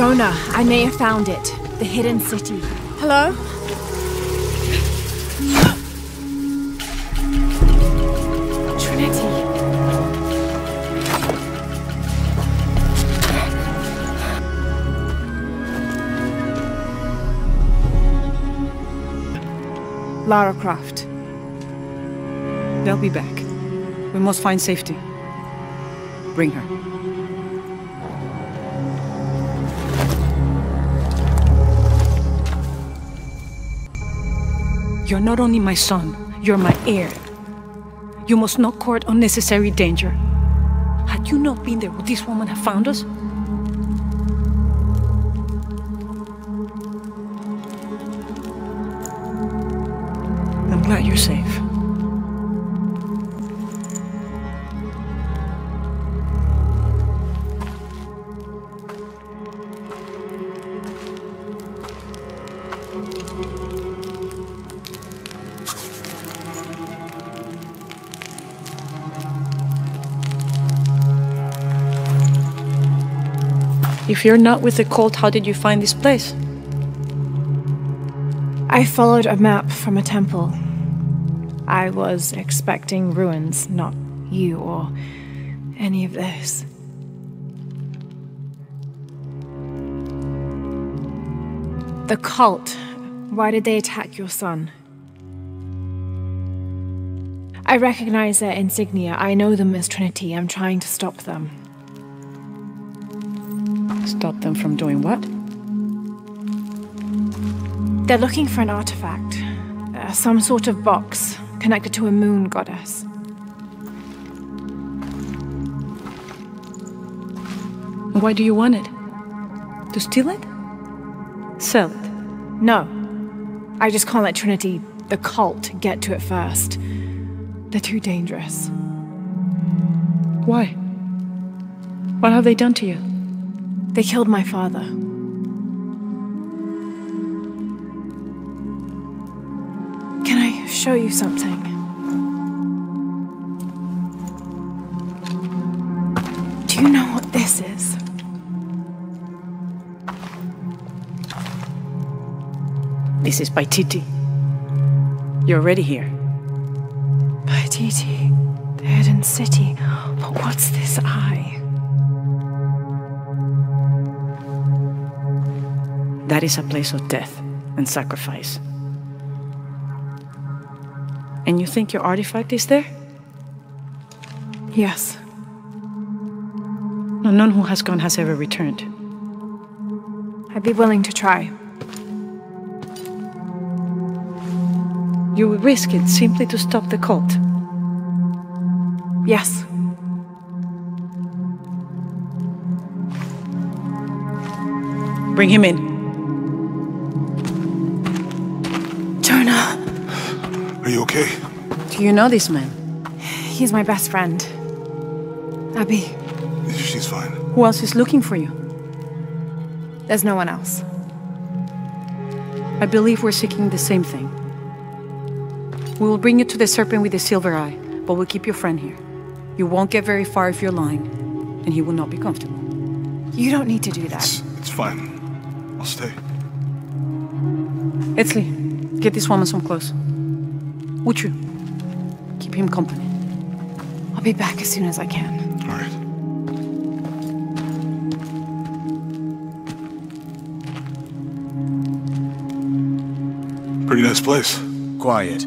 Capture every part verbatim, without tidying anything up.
Jonah, I may have found it. The hidden city. Hello? Trinity. Lara Croft. They'll be back. We must find safety. Bring her. You're not only my son, you're my heir. You must not court unnecessary danger. Had you not been there, would this woman have found us? I'm glad you're safe. If you're not with the cult, how did you find this place? I followed a map from a temple. I was expecting ruins, not you or any of this. The cult. Why did they attack your son? I recognize their insignia. I know them as Trinity. I'm trying to stop them. Stop them from doing what? They're looking for an artifact. Uh, some sort of box connected to a moon goddess. Why do you want it? To steal it? Sell it? No. I just can't let Trinity, the cult, get to it first. They're too dangerous. Why? What have they done to you? They killed my father. Can I show you something? Do you know what this is? This is Paititi. You're already here. Paititi, the hidden city. But what's this eye? That is a place of death and sacrifice. And you think your artifact is there? Yes. No, none who has gone has ever returned. I'd be willing to try. You would risk it simply to stop the cult? Yes. Bring him in. Are you okay? Do you know this man? He's my best friend. Abby. She's fine. Who else is looking for you? There's no one else. I believe we're seeking the same thing. We will bring you to the serpent with the silver eye, but we'll keep your friend here. You won't get very far if you're lying, and he will not be comfortable. You don't need to do that. It's, it's fine. I'll stay. Etzli, get this woman some clothes. Uchu, keep him company. I'll be back as soon as I can. All right. Pretty nice place. Quiet.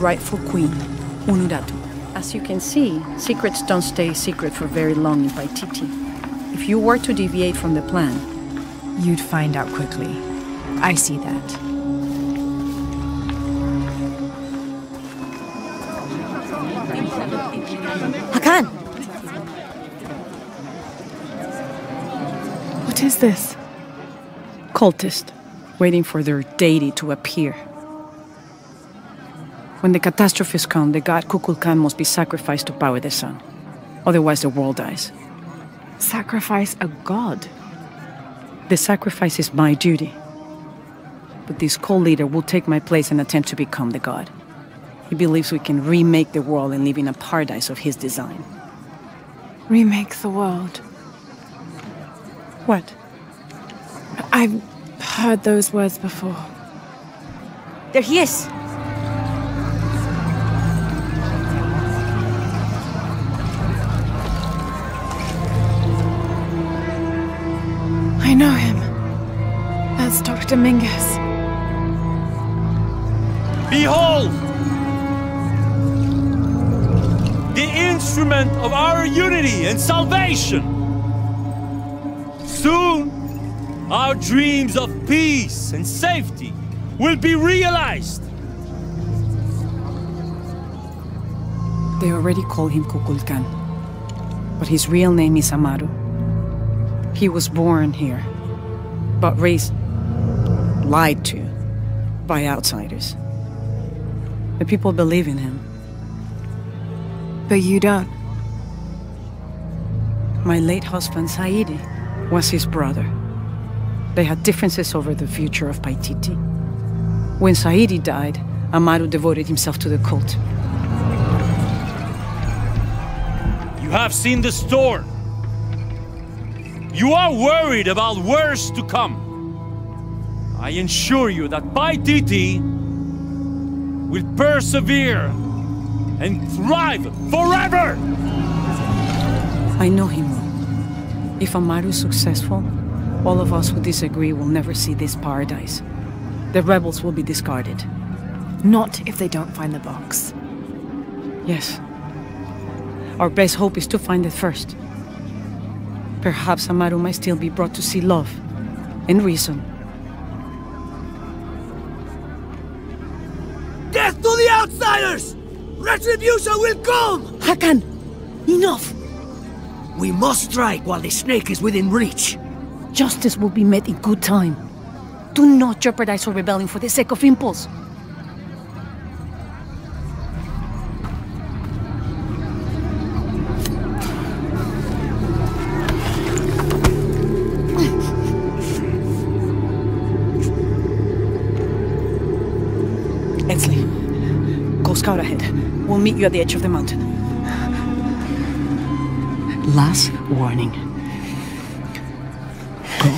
Rightful queen, Unuratu, As you can see, secrets don't stay secret for very long in Paititi. If you were to deviate from the plan, you'd find out quickly. I see that. Hakan! What is this? Cultist, waiting for their deity to appear. When the catastrophes come, the god Kukulkan must be sacrificed to power the sun. Otherwise the world dies. Sacrifice a god? The sacrifice is my duty. But this cult leader will take my place and attempt to become the god. He believes we can remake the world and live in a paradise of his design. Remake the world? What? I've heard those words before. There he is! I know him. That's Doctor Dominguez. Behold! The instrument of our unity and salvation! Soon, our dreams of peace and safety will be realized! They already call him Kukulkan, but his real name is Amaru. He was born here, but raised, lied to, by outsiders. The people believe in him. But you don't. My late husband, Saidi, was his brother. They had differences over the future of Paititi. When Saidi died, Amaru devoted himself to the cult. You have seen the storm. You are worried about worse to come. I assure you that Paititi will persevere and thrive forever! I know him well. If Amaru is successful, all of us who disagree will never see this paradise. The rebels will be discarded. Not if they don't find the box. Yes. Our best hope is to find it first. Perhaps Amaru might still be brought to see love and reason. Death to the outsiders! Retribution will come! Hakan! Enough! We must strike while the snake is within reach. Justice will be met in good time. Do not jeopardize our rebellion for the sake of impulse. Out ahead. We'll meet you at the edge of the mountain. Last warning. Go.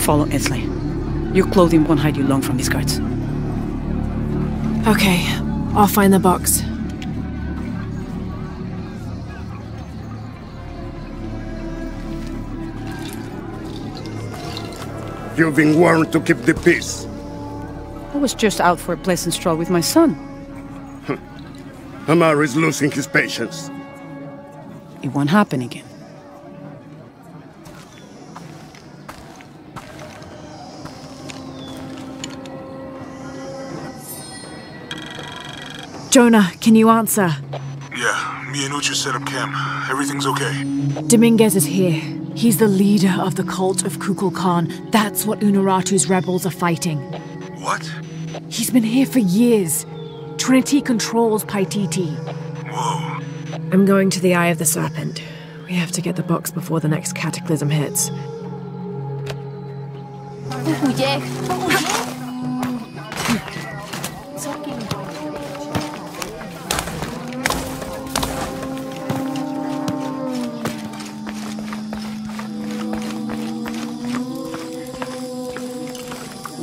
Follow Esle. Your clothing won't hide you long from these guards. Okay, I'll find the box. You've been warned to keep the peace. I was just out for a pleasant stroll with my son. Amaru is losing his patience. It won't happen again. Jonah, can you answer? Yeah, me and Uchu set up camp. Everything's okay. Dominguez is here. He's the leader of the cult of Kukulkan. That's what Unuratu's rebels are fighting. What? He's been here for years. Trinity controls Paititi. Whoa. I'm going to the Eye of the Serpent. We have to get the box before the next cataclysm hits.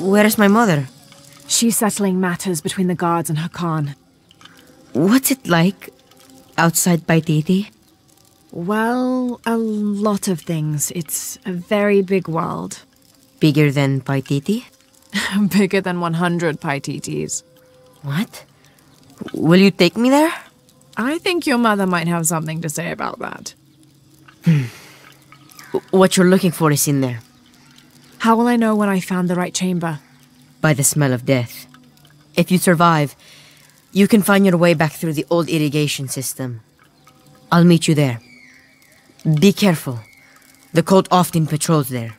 Where is my mother? She's settling matters between the guards and Hakan. What's it like outside Paititi? Well, a lot of things. It's a very big world. Bigger than Paititi? Bigger than one hundred Paititis. What? Will you take me there? I think your mother might have something to say about that. Hmm. What you're looking for is in there. How will I know when I found the right chamber? By the smell of death. If you survive, you can find your way back through the old irrigation system. I'll meet you there. Be careful. The cult often patrols there.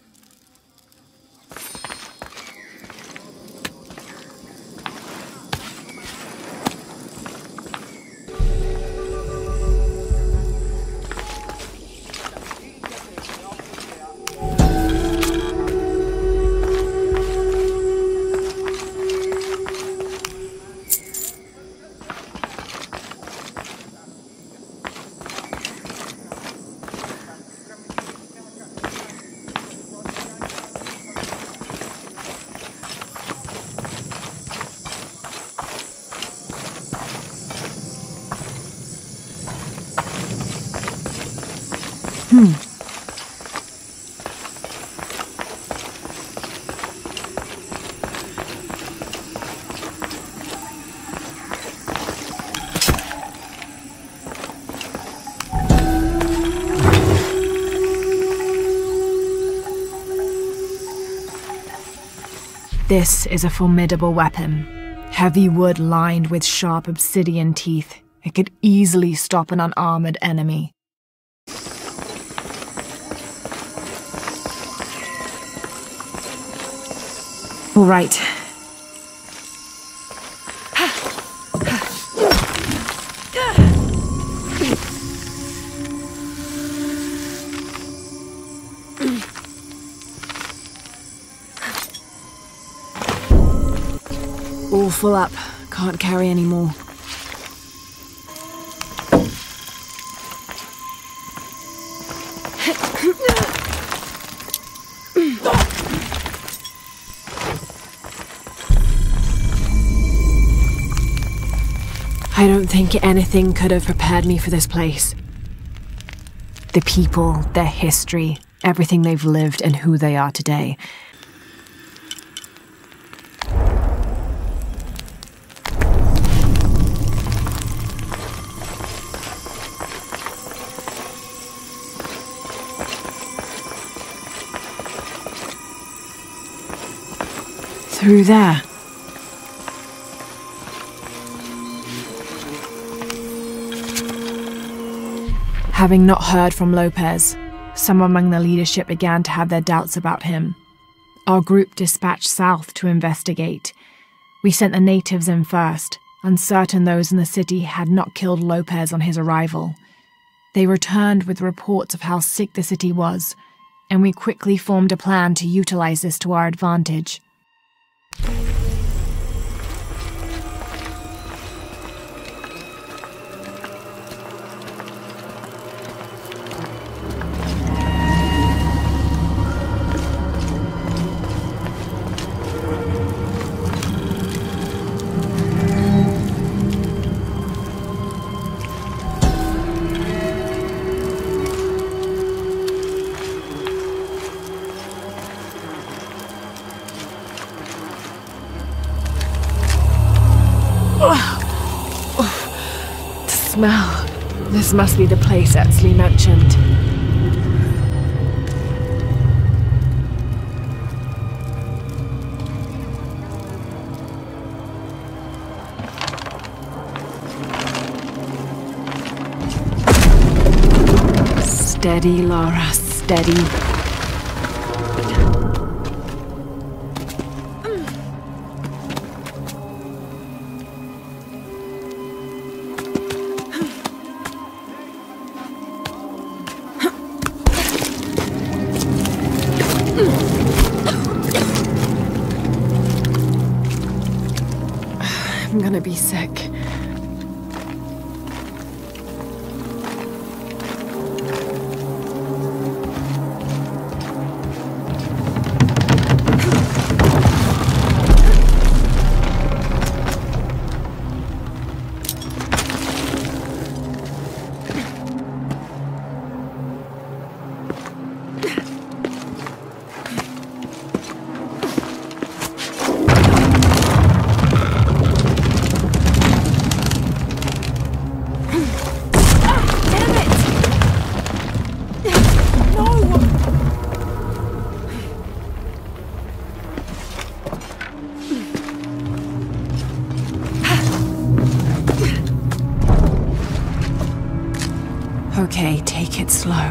This is a formidable weapon. Heavy wood lined with sharp obsidian teeth. It could easily stop an unarmored enemy. All right. All full up. Can't carry any more. I don't think anything could have prepared me for this place. The people, their history, everything they've lived and who they are today. Through there. Having not heard from Lopez, some among the leadership began to have their doubts about him. Our group dispatched south to investigate. We sent the natives in first, uncertain those in the city had not killed Lopez on his arrival. They returned with reports of how sick the city was, and we quickly formed a plan to utilize this to our advantage. Smell. This must be the place Etzli mentioned. Steady, Lara, steady. Be sick. Take it slow.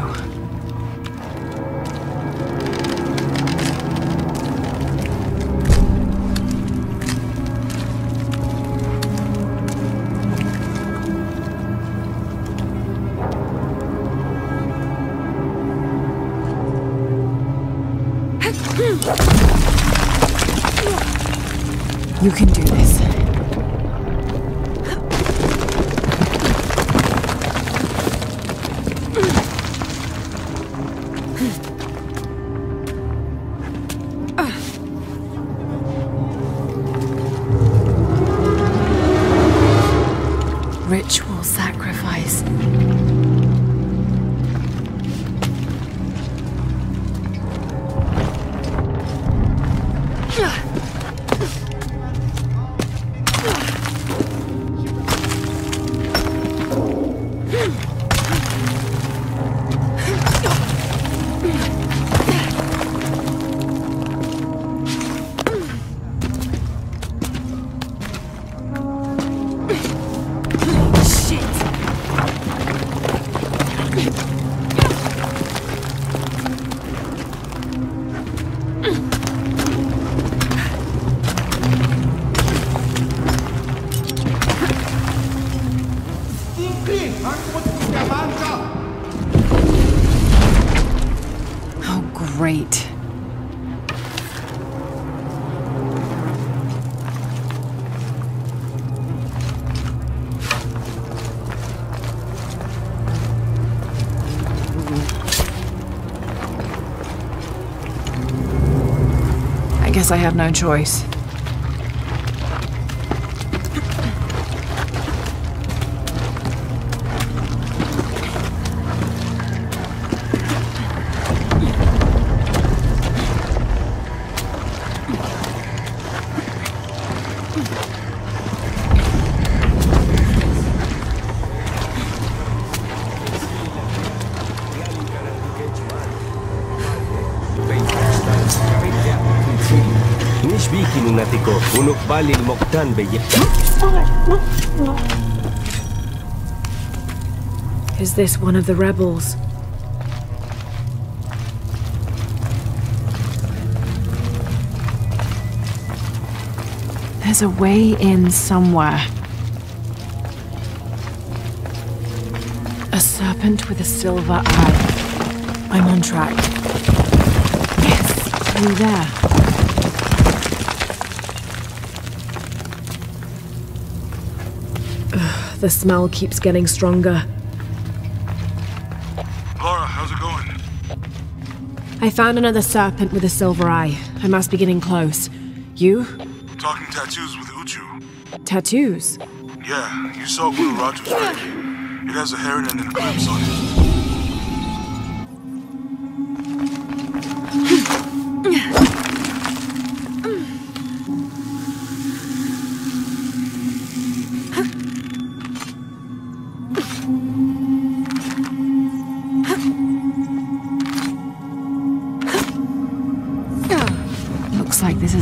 You can do this. Ritual sacrifice. I guess I have no choice. Is this one of the rebels? There's a way in somewhere. A serpent with a silver eye. I'm on track. Yes, through there. The smell keeps getting stronger. Lara, how's it going? I found another serpent with a silver eye. I must be getting close. You? Talking tattoos with Uchu. Tattoos? Yeah, you saw Unuratu's ring. It has a heron and an eclipse on it.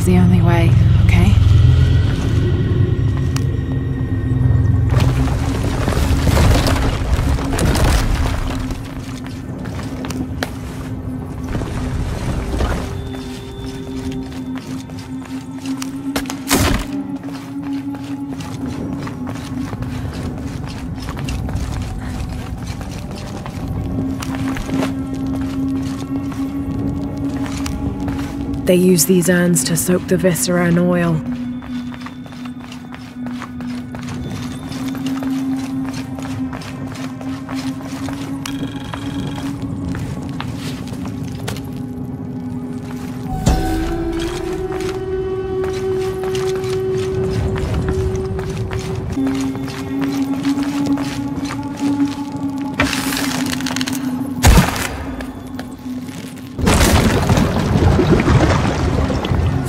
The only way, okay? They use these urns to soak the viscera in oil.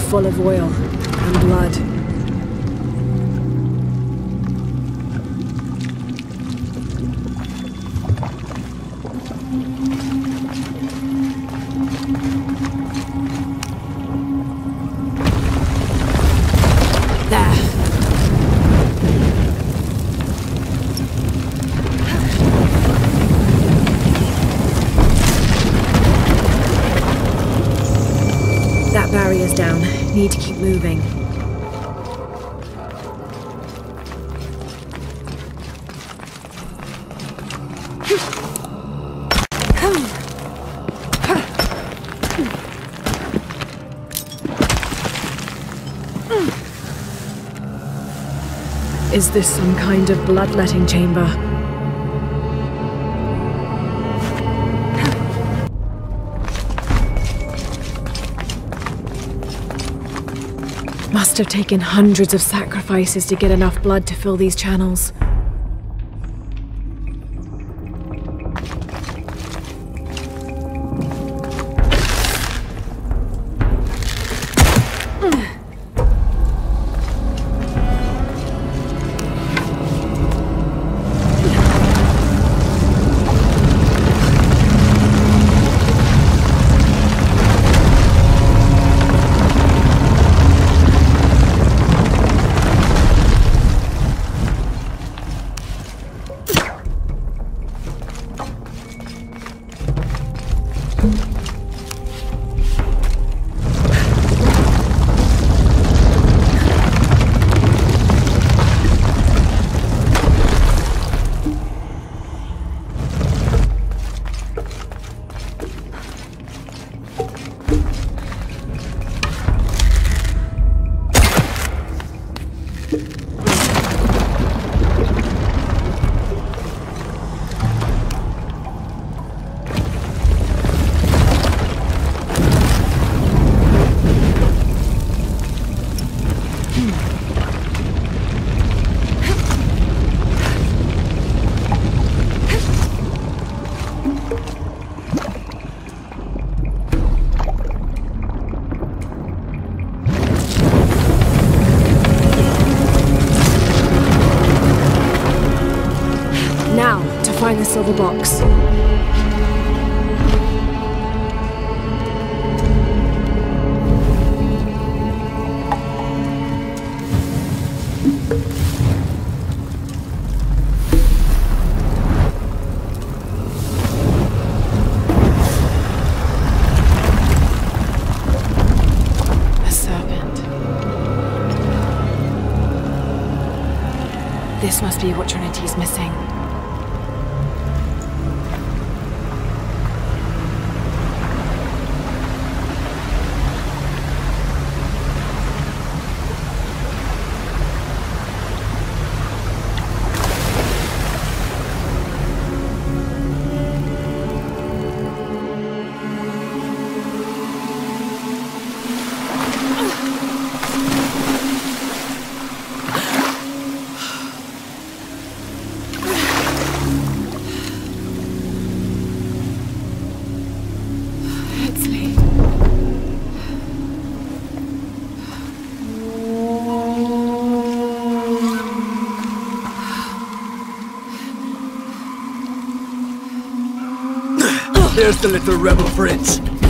Full of oil and blood. There. down. Need to keep moving. Is this some kind of bloodletting chamber? Must have taken hundreds of sacrifices to get enough blood to fill these channels. Silver box. The serpent. This must be what Trinity's missing. There's the little rebel fritz.